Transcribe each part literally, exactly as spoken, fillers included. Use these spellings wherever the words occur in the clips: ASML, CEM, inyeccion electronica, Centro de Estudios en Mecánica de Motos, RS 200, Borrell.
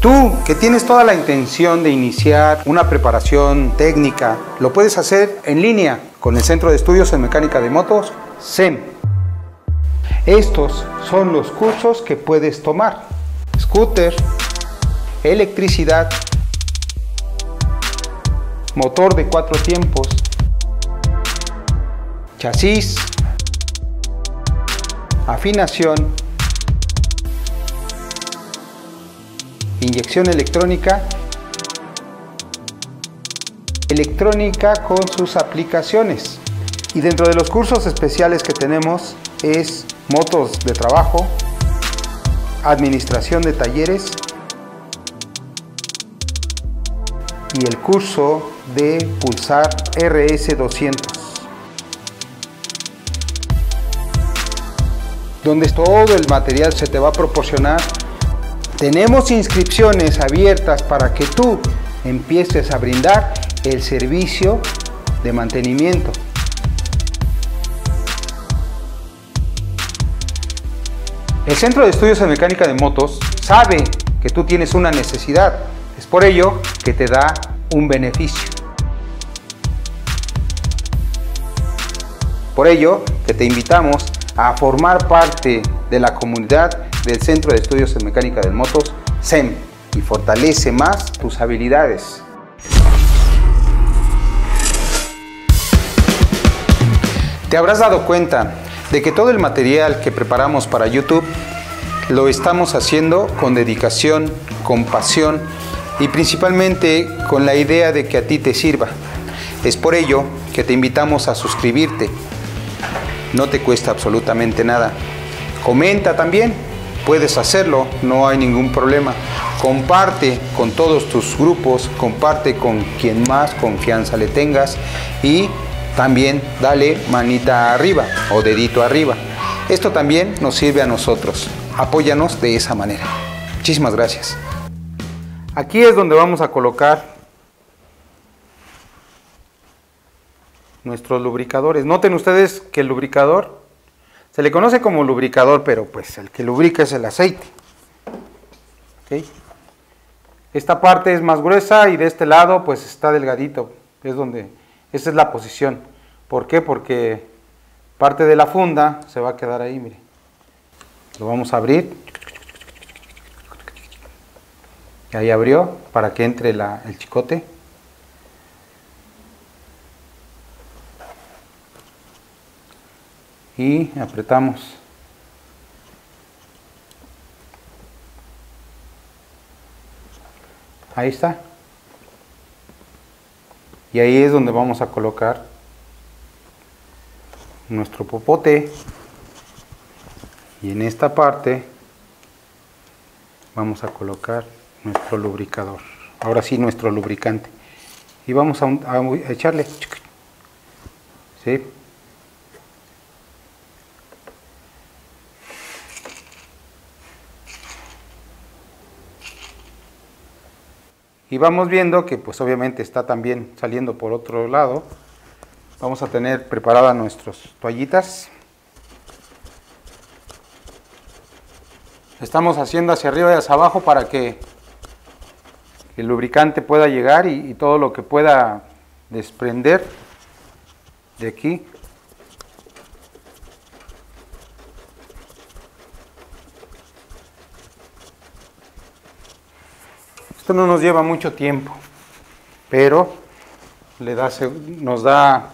Tú, que tienes toda la intención de iniciar una preparación técnica, lo puedes hacer en línea con el Centro de Estudios en Mecánica de Motos, C E M. Estos son los cursos que puedes tomar: scooter, electricidad, motor de cuatro tiempos, chasis, afinación, inyección electrónica, electrónica con sus aplicaciones. Y dentro de los cursos especiales que tenemos es motos de trabajo, administración de talleres y el curso de pulsar R S doscientos. Donde todo el material se te va a proporcionar. Tenemos inscripciones abiertas para que tú empieces a brindar el servicio de mantenimiento. El Centro de Estudios en Mecánica de Motos sabe que tú tienes una necesidad. Es por ello que te da un beneficio. Por ello que te invitamos a formar parte de la comunidad del Centro de Estudios en Mecánica de Motos, C E M, y fortalece más tus habilidades. Te habrás dado cuenta de que todo el material que preparamos para YouTube lo estamos haciendo con dedicación, con pasión y principalmente con la idea de que a ti te sirva. Es por ello que te invitamos a suscribirte. No te cuesta absolutamente nada. Comenta también. Puedes hacerlo, no hay ningún problema. Comparte con todos tus grupos, comparte con quien más confianza le tengas y también dale manita arriba o dedito arriba. Esto también nos sirve a nosotros. Apóyanos de esa manera. Muchísimas gracias. Aquí es donde vamos a colocar nuestros lubricadores. Noten ustedes que el lubricador se le conoce como lubricador, pero pues el que lubrica es el aceite. ¿Okay? Esta parte es más gruesa y de este lado pues está delgadito. Es donde, esa es la posición. ¿Por qué? Porque parte de la funda se va a quedar ahí, mire. Lo vamos a abrir. Y ahí abrió para que entre la, el chicote. Y apretamos. Ahí está. Y ahí es donde vamos a colocar nuestro popote. Y en esta parte vamos a colocar nuestro lubricador. Ahora sí, nuestro lubricante. Y vamos a, un, a, a echarle. ¿Sí? Y vamos viendo que pues obviamente está también saliendo por otro lado. Vamos a tener preparadas nuestras toallitas. Estamos haciendo hacia arriba y hacia abajo para que el lubricante pueda llegar y, y todo lo que pueda desprender de aquí. Esto no nos lleva mucho tiempo, pero le da, nos da,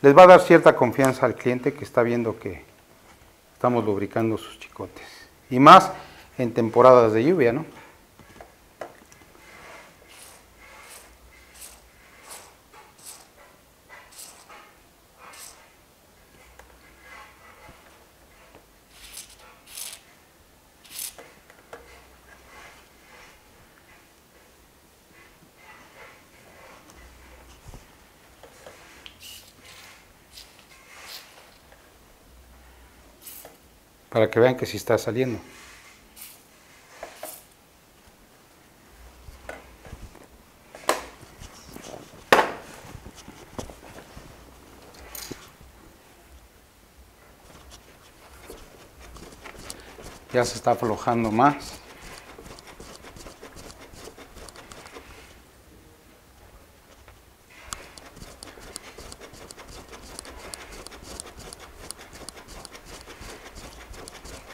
les va a dar cierta confianza al cliente que está viendo que estamos lubricando sus chicotes. Y más en temporadas de lluvia, ¿no? Para que vean que sí está saliendo. Ya se está aflojando más.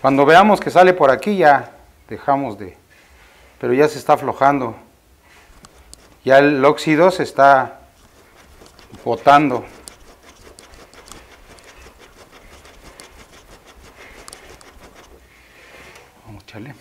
Cuando veamos que sale por aquí ya dejamos de... Pero ya se está aflojando. Ya el óxido se está botando. Vamos a echarle.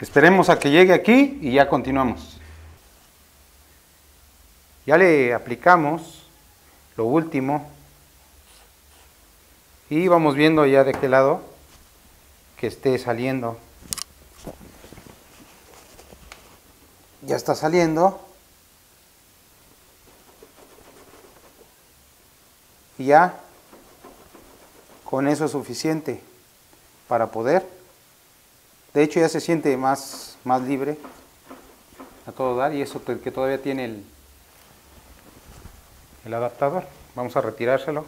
Esperemos a que llegue aquí y ya continuamos. Ya le aplicamos lo último y vamos viendo ya de qué lado que esté saliendo. Ya está saliendo. Y ya con eso es suficiente para poder... De hecho ya se siente más, más libre a todo dar, y eso que todavía tiene el, el adaptador. Vamos a retirárselo.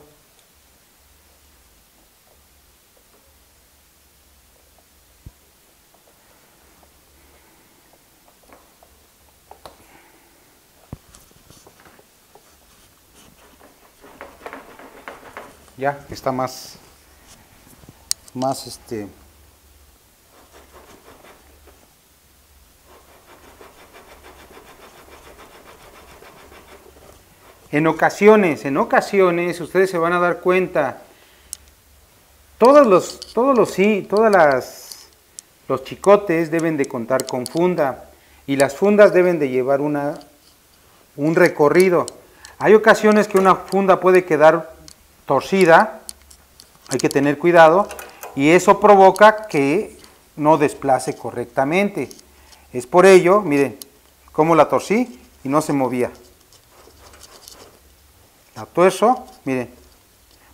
Ya está más, más este... En ocasiones, en ocasiones, ustedes se van a dar cuenta, todos los, todos los, sí, todas las, los chicotes deben de contar con funda, y las fundas deben de llevar una, un recorrido. Hay ocasiones que una funda puede quedar torcida, hay que tener cuidado, y eso provoca que no desplace correctamente. Es por ello, miren, cómo la torcí y no se movía. Tuerzo, miren,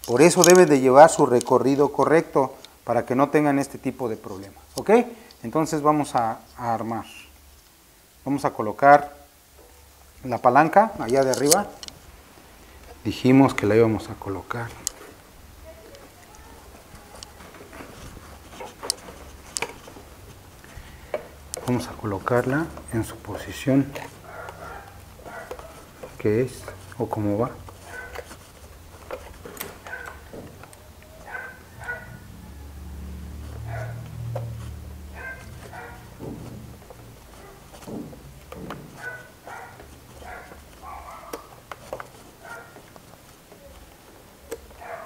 por eso debe de llevar su recorrido correcto para que no tengan este tipo de problemas, ¿ok? Entonces vamos a, a armar, vamos a colocar la palanca allá de arriba, dijimos que la íbamos a colocar. Vamos a colocarla en su posición, que es, o cómo va.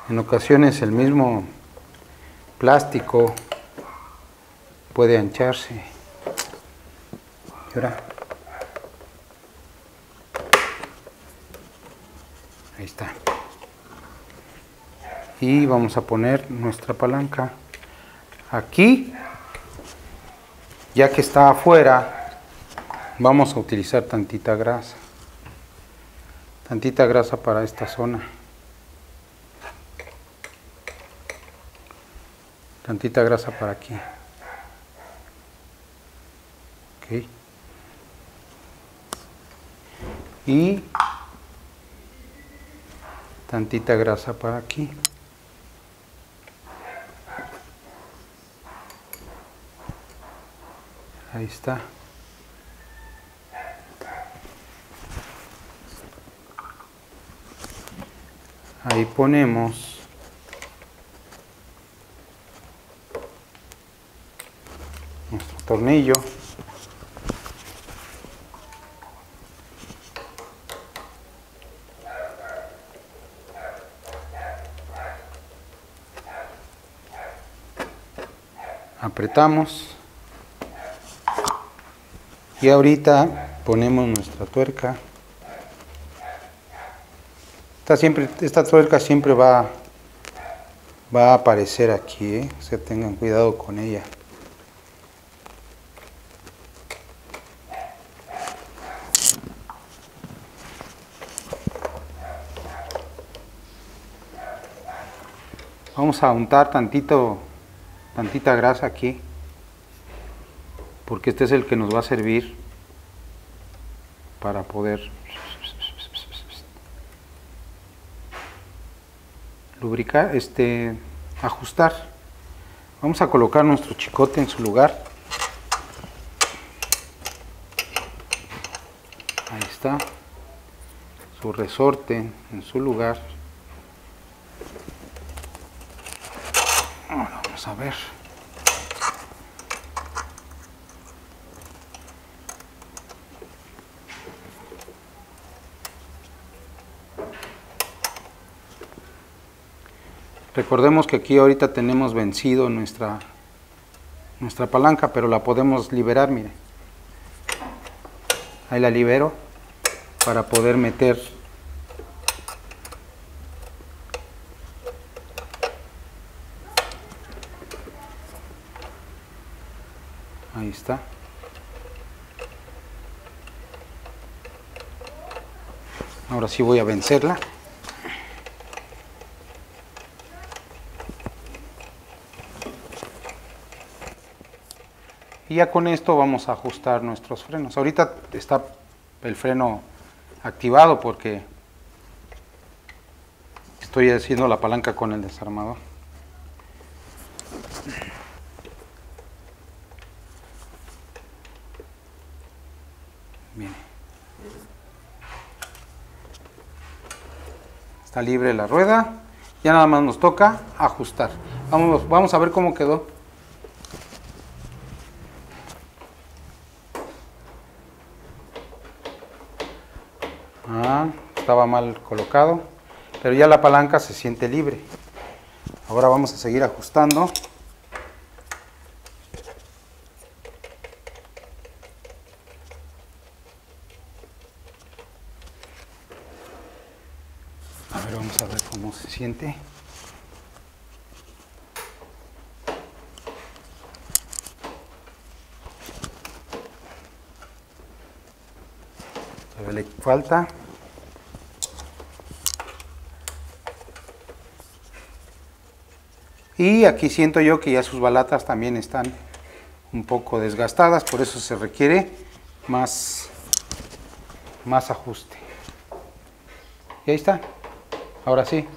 En ocasiones el mismo plástico puede ancharse. Y ahora, ahí está. Y vamos a poner nuestra palanca aquí. Ya que está afuera, vamos a utilizar tantita grasa. Tantita grasa para esta zona. Tantita grasa para aquí. Ok. Y tantita grasa para aquí. Ahí está. Ahí ponemos... tornillo, apretamos y ahorita ponemos nuestra tuerca Esta, siempre, esta tuerca siempre va, va a aparecer aquí, ¿eh? O sea, tengan cuidado con ella. Vamos a untar tantito, tantita grasa aquí, porque este es el que nos va a servir para poder lubricar, este, ajustar. Vamos a colocar nuestro chicote en su lugar. Ahí está, su resorte en su lugar. A ver, recordemos que aquí ahorita tenemos vencido nuestra nuestra palanca, pero la podemos liberar. Mire, ahí la libero para poder meter está. Ahora sí voy a vencerla. Y ya con esto vamos a ajustar nuestros frenos. Ahorita está el freno activado porque estoy haciendo la palanca con el desarmador. Está libre la rueda, ya nada más nos toca ajustar. Vamos, vamos a ver cómo quedó. Ah, estaba mal colocado, pero ya la palanca se siente libre. Ahora vamos a seguir ajustando. Vamos a ver cómo se siente. Todavía le falta. Y aquí siento yo que ya sus balatas también están un poco desgastadas, por eso se requiere más, más ajuste. Y ahí está. Ahora sí.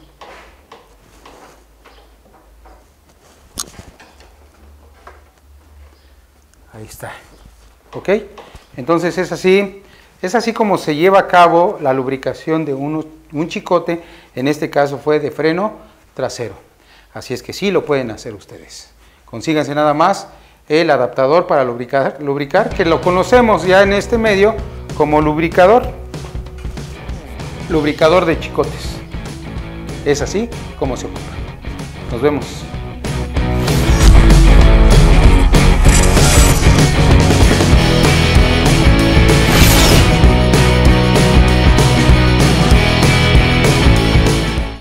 Ahí está. ¿Ok? Entonces es así, es así como se lleva a cabo la lubricación de un, un chicote. En este caso fue de freno trasero. Así es que sí lo pueden hacer ustedes. Consíganse nada más el adaptador para lubricar, lubricar que lo conocemos ya en este medio como lubricador. Lubricador de chicotes. Es así como se ocupa. Nos vemos.